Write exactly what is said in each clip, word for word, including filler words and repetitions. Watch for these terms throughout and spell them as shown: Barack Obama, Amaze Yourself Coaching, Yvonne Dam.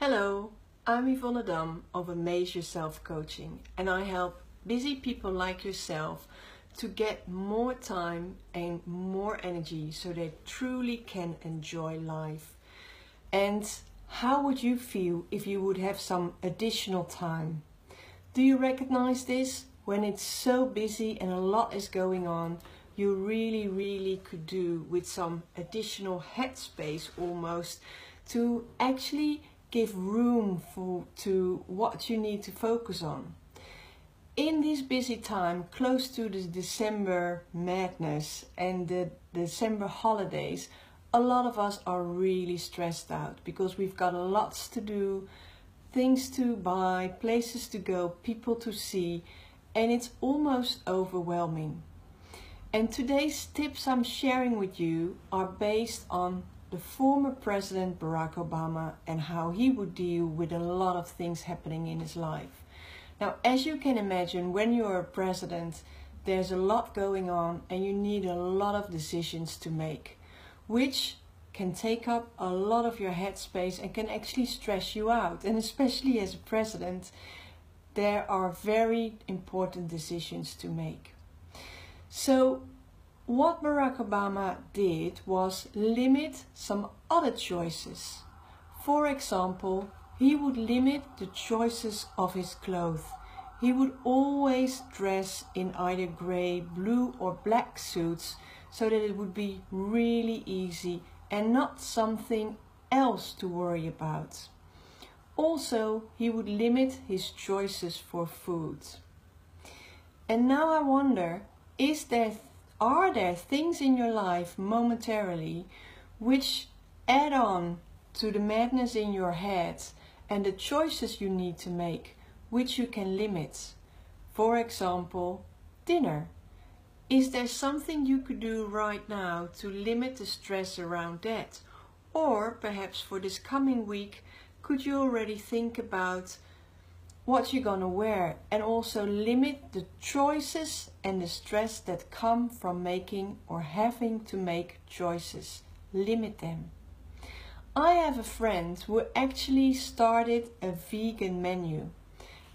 Hello, I'm Yvonne Dam of Amaze Yourself Coaching, and I help busy people like yourself to get more time and more energy so they truly can enjoy life. And how would you feel if you would have some additional time? Do you recognize this? When it's so busy and a lot is going on, you really, really could do with some additional headspace almost to actually give room for to what you need to focus on. In this busy time, close to the December madness and the December holidays, a lot of us are really stressed out because we've got lots to do, things to buy, places to go, people to see, and it's almost overwhelming. And today's tips I'm sharing with you are based on the former President Barack Obama and how he would deal with a lot of things happening in his life. Now, as you can imagine, when you're a president, there's a lot going on and you need a lot of decisions to make, which can take up a lot of your headspace and can actually stress you out. And especially as a president, there are very important decisions to make. So what Barack Obama did was limit some other choices. For example, he would limit the choices of his clothes. He would always dress in either grey, blue or black suits so that it would be really easy and not something else to worry about. Also, he would limit his choices for food. And now I wonder, is there Are there things in your life momentarily which add on to the madness in your head and the choices you need to make, which you can limit? For example, dinner. Is there something you could do right now to limit the stress around that? Or perhaps for this coming week, could you already think about what you're gonna wear and also limit the choices and the stress that come from making or having to make choices? Limit them. I have a friend who actually started a vegan menu.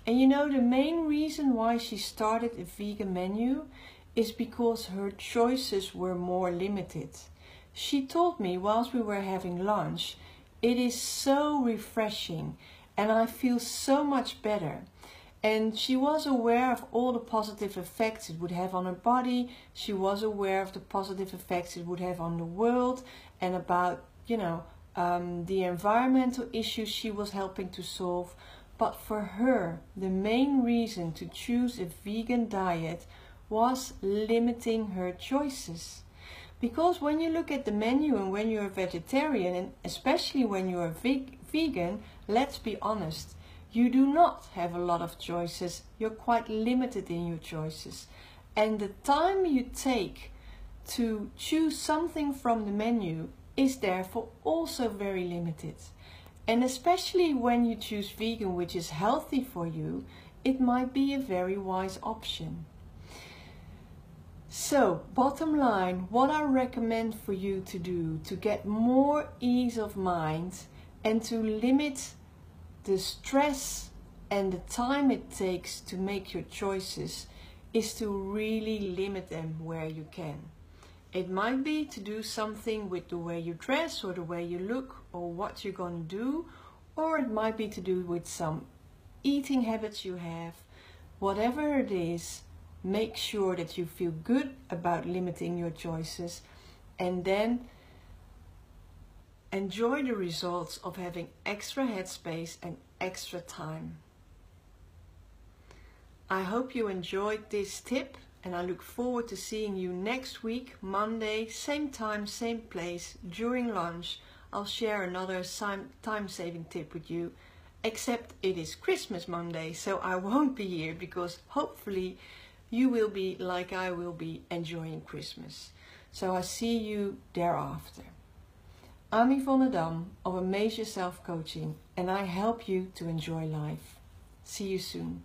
And you know, the main reason why she started a vegan menu is because her choices were more limited. She told me whilst we were having lunch, it is so refreshing and I feel so much better. And she was aware of all the positive effects it would have on her body. She was aware of the positive effects it would have on the world and about, you know, um, the environmental issues she was helping to solve. But for her, the main reason to choose a vegan diet was limiting her choices. Because when you look at the menu and when you're a vegetarian, and especially when you're a veg vegan, let's be honest, you do not have a lot of choices. You're quite limited in your choices. And the time you take to choose something from the menu is therefore also very limited. And especially when you choose vegan, which is healthy for you, it might be a very wise option. So, bottom line, what I recommend for you to do to get more ease of mind and to limit the stress and the time it takes to make your choices is to really limit them where you can. It might be to do something with the way you dress or the way you look or what you're going to do, or it might be to do with some eating habits you have. Whatever it is, make sure that you feel good about limiting your choices and then enjoy the results of having extra headspace and extra time. I hope you enjoyed this tip and I look forward to seeing you next week, Monday, same time, same place, during lunch. I'll share another time-saving tip with you, except it is Christmas Monday, so I won't be here because hopefully you will be, like I will be, enjoying Christmas. So I see you thereafter. I'm Yvonne Dam of Amaze Yourself Coaching and I help you to enjoy life. See you soon.